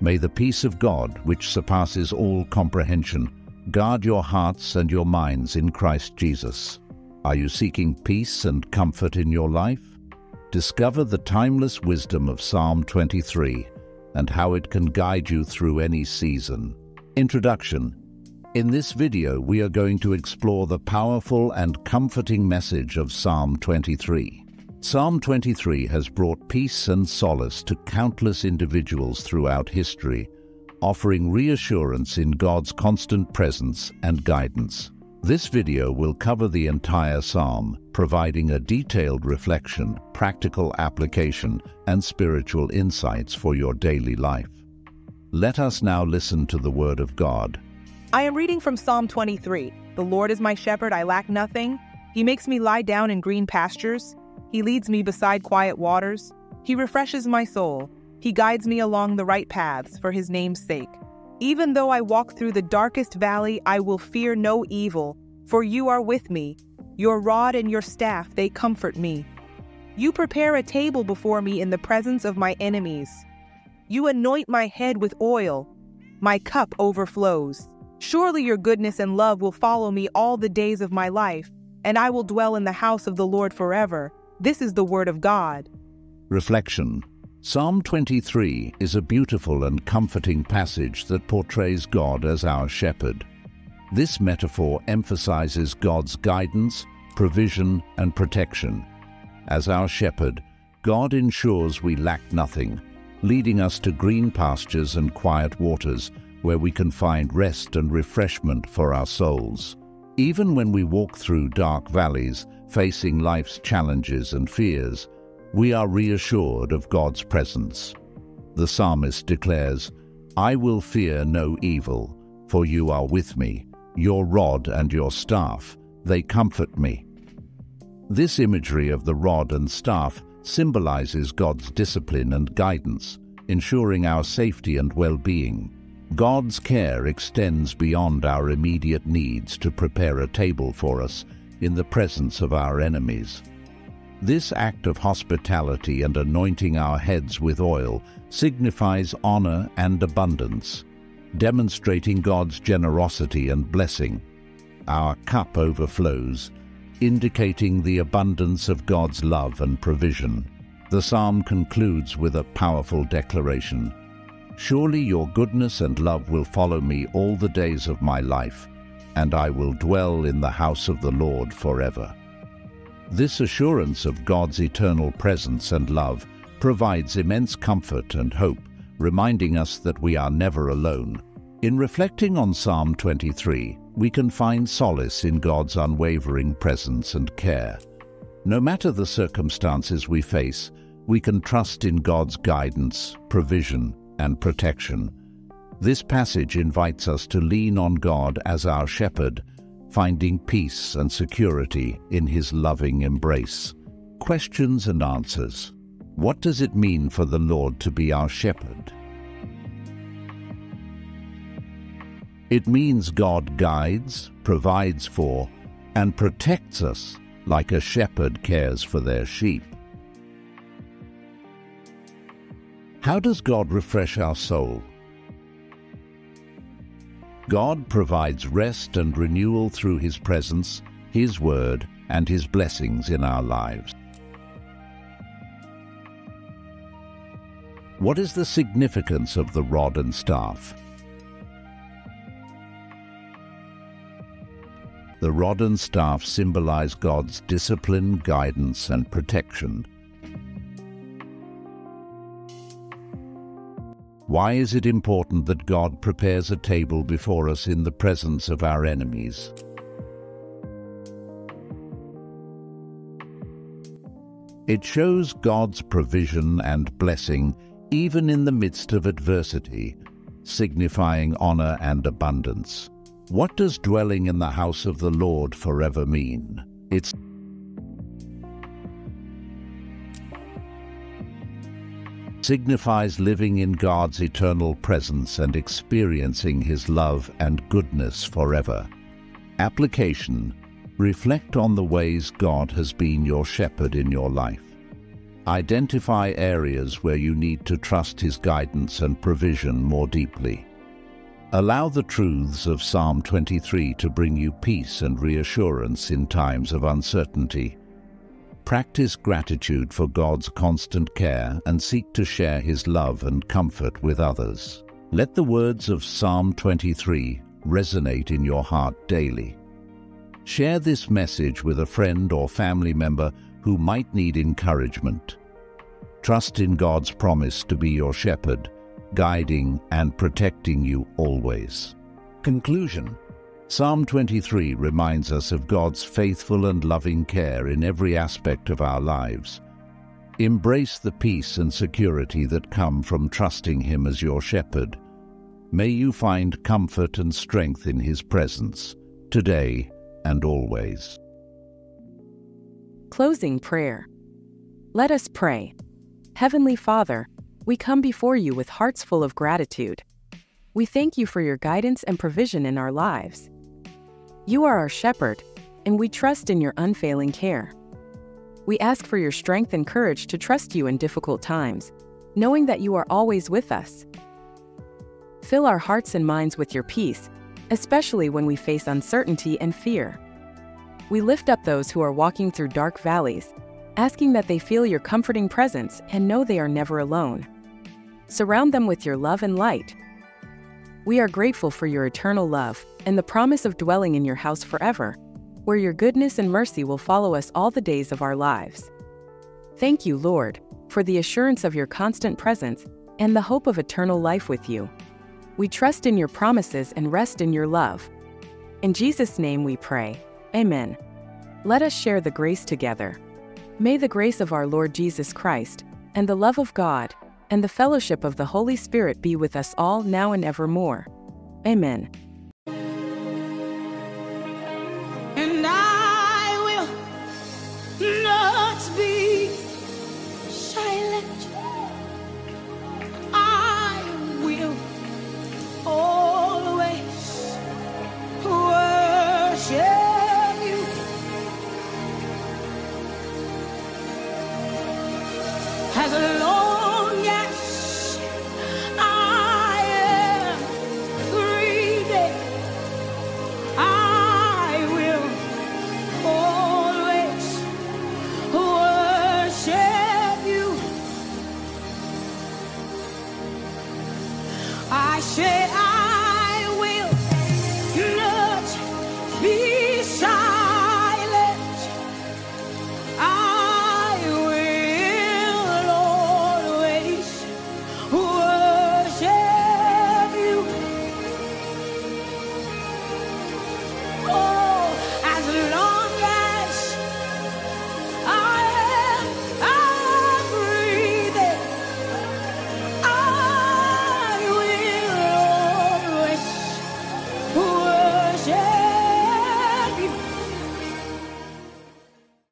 May the peace of God, which surpasses all comprehension, guard your hearts and your minds in Christ Jesus. Are you seeking peace and comfort in your life? Discover the timeless wisdom of Psalm 23 and how it can guide you through any season. Introduction. In this video, we are going to explore the powerful and comforting message of Psalm 23. Psalm 23 has brought peace and solace to countless individuals throughout history, offering reassurance in God's constant presence and guidance. This video will cover the entire psalm, providing a detailed reflection, practical application, and spiritual insights for your daily life. Let us now listen to the Word of God. I am reading from Psalm 23. The Lord is my shepherd, I lack nothing. He makes me lie down in green pastures. He leads me beside quiet waters. He refreshes my soul. He guides me along the right paths for his name's sake. Even though I walk through the darkest valley, I will fear no evil, for you are with me. Your rod and your staff, they comfort me. You prepare a table before me in the presence of my enemies. You anoint my head with oil. My cup overflows. Surely your goodness and love will follow me all the days of my life, and I will dwell in the house of the Lord forever. This is the Word of God. Reflection. Psalm 23 is a beautiful and comforting passage that portrays God as our shepherd. This metaphor emphasizes God's guidance, provision, and protection. As our shepherd, God ensures we lack nothing, leading us to green pastures and quiet waters where we can find rest and refreshment for our souls. Even when we walk through dark valleys, facing life's challenges and fears, we are reassured of God's presence. The psalmist declares, "I will fear no evil, for you are with me. Your rod and your staff, they comfort me." This imagery of the rod and staff symbolizes God's discipline and guidance, ensuring our safety and well-being. God's care extends beyond our immediate needs to prepare a table for us in the presence of our enemies. This act of hospitality and anointing our heads with oil signifies honor and abundance, demonstrating God's generosity and blessing. Our cup overflows, indicating the abundance of God's love and provision. The psalm concludes with a powerful declaration. Surely your goodness and love will follow me all the days of my life, and I will dwell in the house of the Lord forever. This assurance of God's eternal presence and love provides immense comfort and hope, reminding us that we are never alone. In reflecting on Psalm 23, we can find solace in God's unwavering presence and care. No matter the circumstances we face, we can trust in God's guidance, provision, and protection. This passage invites us to lean on God as our shepherd, finding peace and security in his loving embrace. Questions and answers. What does it mean for the Lord to be our shepherd? It means God guides, provides for, and protects us like a shepherd cares for their sheep. How does God refresh our soul? God provides rest and renewal through his presence, his word, and his blessings in our lives. What is the significance of the rod and staff? The rod and staff symbolize God's discipline, guidance, and protection. Why is it important that God prepares a table before us in the presence of our enemies? It shows God's provision and blessing even in the midst of adversity, signifying honor and abundance. What does dwelling in the house of the Lord forever mean? It signifies living in God's eternal presence and experiencing his love and goodness forever. Application. Reflect on the ways God has been your shepherd in your life. Identify areas where you need to trust His guidance and provision more deeply. Allow the truths of Psalm 23 to bring you peace and reassurance in times of uncertainty. Practice gratitude for God's constant care and seek to share His love and comfort with others. Let the words of Psalm 23 resonate in your heart daily. Share this message with a friend or family member who might need encouragement. Trust in God's promise to be your shepherd, guiding and protecting you always. Conclusion. Psalm 23 reminds us of God's faithful and loving care in every aspect of our lives. Embrace the peace and security that come from trusting Him as your shepherd. May you find comfort and strength in His presence, today and always. Closing prayer. Let us pray. Heavenly Father, we come before you with hearts full of gratitude. We thank you for your guidance and provision in our lives. You are our shepherd, and we trust in your unfailing care. We ask for your strength and courage to trust you in difficult times, knowing that you are always with us. Fill our hearts and minds with your peace, especially when we face uncertainty and fear. We lift up those who are walking through dark valleys, asking that they feel your comforting presence and know they are never alone. Surround them with your love and light. We are grateful for your eternal love and the promise of dwelling in your house forever, where your goodness and mercy will follow us all the days of our lives. Thank you, Lord, for the assurance of your constant presence and the hope of eternal life with you. We trust in your promises and rest in your love. In Jesus' name we pray. Amen. Let us share the grace together. May the grace of our Lord Jesus Christ, and the love of God, and the fellowship of the Holy Spirit be with us all now and evermore. Amen. And I will not be silent. I will always worship. As long as I am breathing, I will always worship you. I say I